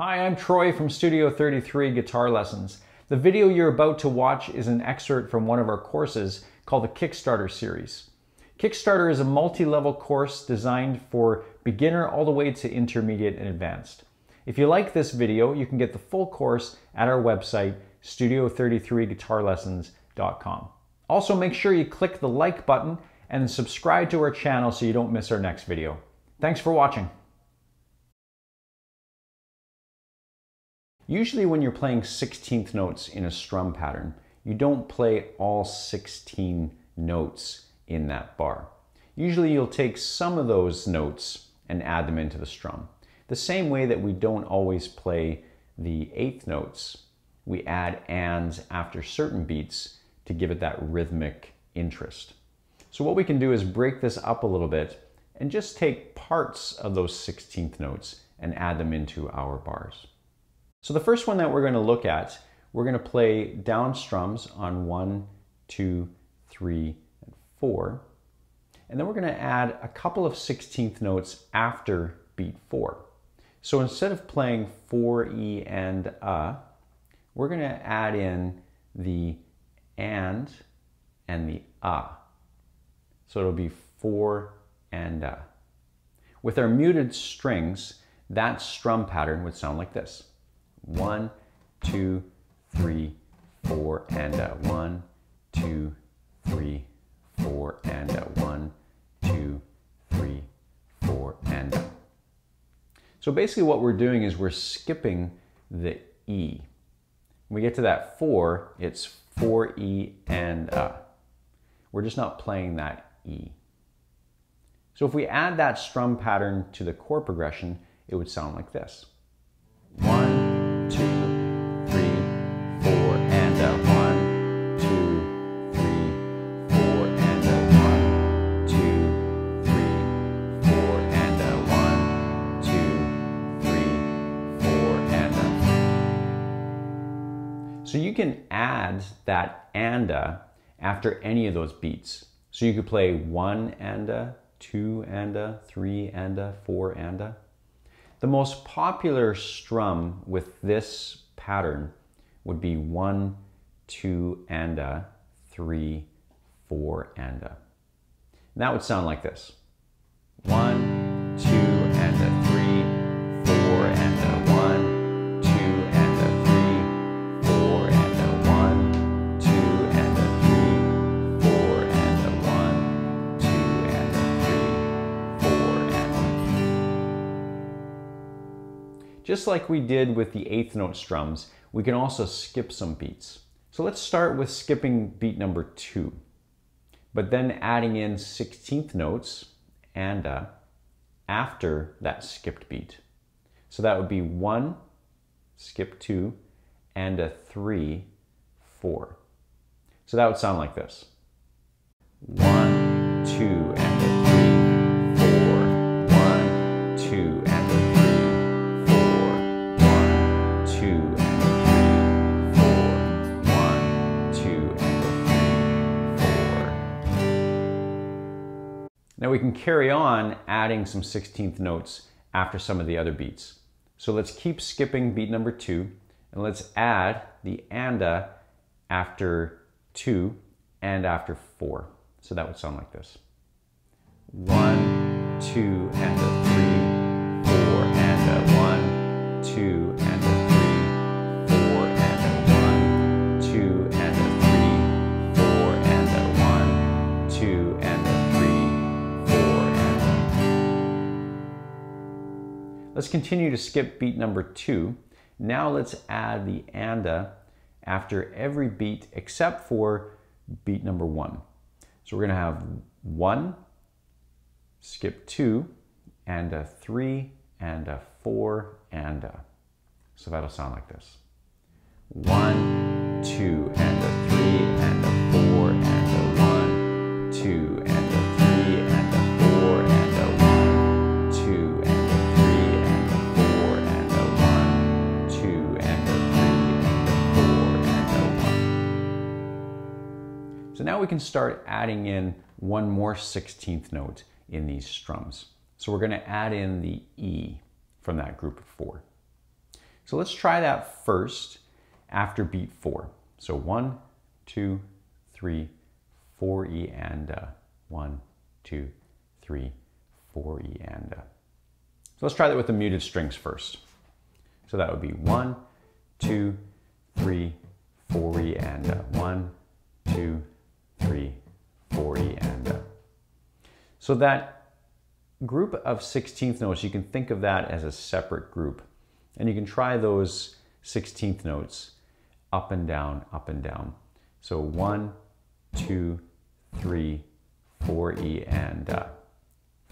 Hi, I'm Troy from Studio 33 Guitar Lessons. The video you're about to watch is an excerpt from one of our courses called the Kickstarter series. Kickstarter is a multi-level course designed for beginner all the way to intermediate and advanced. If you like this video, you can get the full course at our website, studio33guitarlessons.com. Also, make sure you click the like button and subscribe to our channel so you don't miss our next video. Thanks for watching. Usually when you're playing 16th notes in a strum pattern, you don't play all 16 notes in that bar. Usually you'll take some of those notes and add them into the strum. The same way that we don't always play the 8th notes, we add ands after certain beats to give it that rhythmic interest. So what we can do is break this up a little bit and just take parts of those 16th notes and add them into our bars. So the first one that we're going to look at, we're going to play down strums on 1, 2, 3, and 4. And then we're going to add a couple of 16th notes after beat 4. So instead of playing 4, E, and A, we're going to add in the and the A. So it'll be 4 and A. With our muted strings, that strum pattern would sound like this. 1, 2, 3, 4 and a. 1, 2, 3, 4 and a. 1, 2, 3, 4 and a. So basically what we're doing is we're skipping the E. When we get to that 4, it's 4 E and a. We're just not playing that E. So if we add that strum pattern to the chord progression, it would sound like this. 1, 2, 3, 4 and a. 1, 2, 3, 4 and a. 1, 2, 3, 4 and a. 1, 2, 3, 4 and a. So you can add that and a after any of those beats. So you could play 1 and a, 2 and a, 3 and a, 4 and a. The most popular strum with this pattern would be 1, 2 and a, 3, 4 and a. And that would sound like this. 1, 2 and a, 3, 4 and a. 1, 2 and a, 3, 4 and a. 1, 2 and a, 3, 4 and a. 1, 2 and a, 3, 4 and a. Just like we did with the 8th note strums, we can also skip some beats. So let's start with skipping beat number 2, but then adding in 16th notes and a after that skipped beat. So that would be 1, skip 2, and a 3, 4. So that would sound like this. 1, 2, and a 3, 4. 1, 2, and a 3, 4. 1, 2, and now we can carry on adding some 16th notes after some of the other beats. So let's keep skipping beat number 2, and let's add the and a after 2 and after 4. So that would sound like this. 1, 2 and a 3, 4 and a. 1, 2 and a. Let's continue to skip beat number 2. Now let's add the and a after every beat except for beat number 1. So we're going to have 1, skip 2, and a 3, and a 4, and a. So that'll sound like this. 1, 2, and a 3, and a 4, and a 1, 2, and a 3, and a 4, and a 1, 2, and so now we can start adding in one more 16th note in these strums. So we're going to add in the E from that group of 4. So let's try that first after beat 4. So 1, 2, 3, 4 E and a. 1, 2, 3, 4 E and a. So let's try that with the muted strings first. So that would be 1, 2, 3, 4 E and a. 1, 2, 3, 4 E and a. So that group of 16th notes, you can think of that as a separate group. And you can try those 16th notes up and down, up and down. So 1, 2, 3, 4 E and a.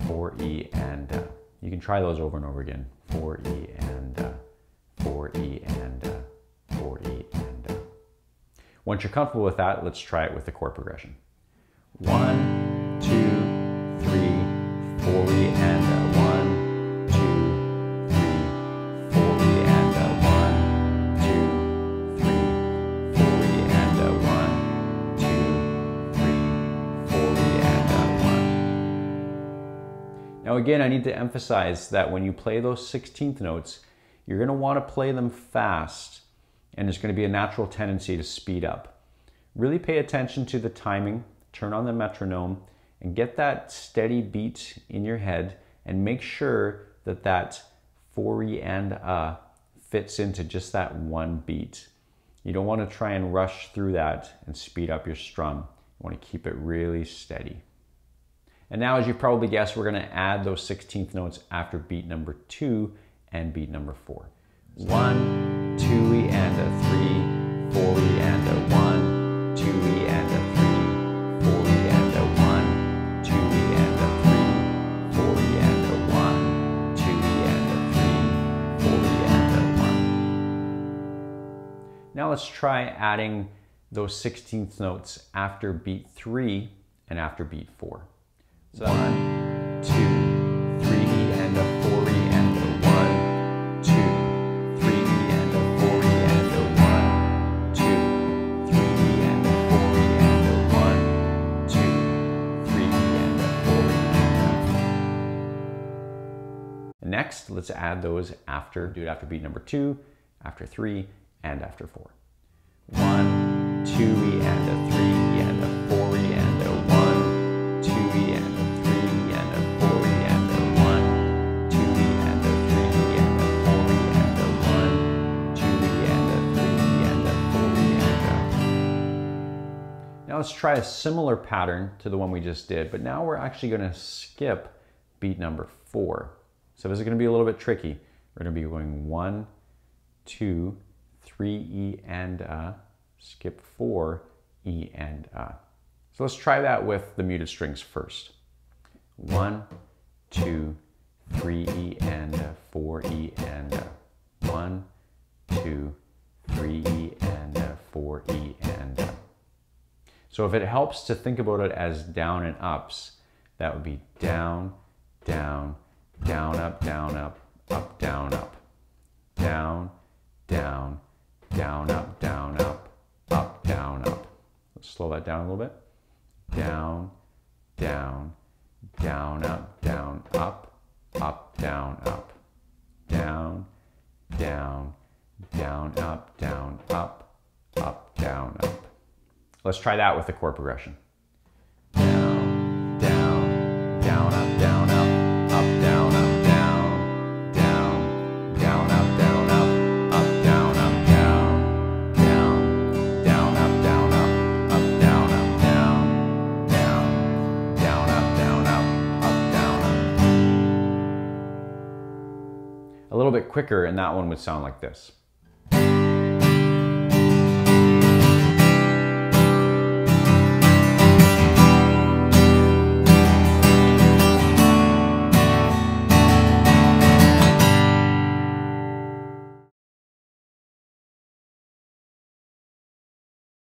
4 E and a. You can try those over and over again. 4 E and a. 4 E and a. 4 E and a. Once you're comfortable with that, let's try it with the chord progression. 1, 2, 3, 4 E and a. Now again, I need to emphasize that when you play those 16th notes, you're going to want to play them fast, and there's going to be a natural tendency to speed up. Really pay attention to the timing, turn on the metronome, and get that steady beat in your head, and make sure that that 4 E and a fits into just that one beat. You don't want to try and rush through that and speed up your strum. You want to keep it really steady. And now, as you probably guessed, we're going to add those 16th notes after beat number 2 and beat number 4. 1, 2 E and a. 3, 4 E and a. 1, 2 E and a. 3, 4 E and a. 1, 2 E and a. 3, 4 E and a. 1, 2 E and a. 3, 4 E and a. 1. Now let's try adding those 16th notes after beat 3 and after beat 4. So 1, 2, 3 E and a. 4 E and a. 1, 2, 3 E and a. 4 E and a. 1, 2, 3 E and a. 4 E and a. 1, 2, 3 E and a. 4 E and a. Next, let's add those after. Do it after beat number 2, after 3, and after 4. 1, 2 E and a. 3 E and a. 4 E and a. 1, 2 E and a. Now let's try a similar pattern to the one we just did, but now we're actually going to skip beat number 4. So this is going to be a little bit tricky. We're going to be going 1, 2, 3 E and a, skip 4 E and a. So let's try that with the muted strings first. 1, 2, 3 E and a. 4 E and a. 1, 2, 3 E and a. 4 E and a. So if it helps to think about it as down and ups, that would be down, down, down, up, down, up. Down, down, down, up, down, up. Let's slow that down a little bit. Down, down, down, up, down, up. Down, down, down, up, down, up. Let's try that with the chord progression. Down, down, down, up, down, up, down, up. A little bit quicker, and that one would sound like this.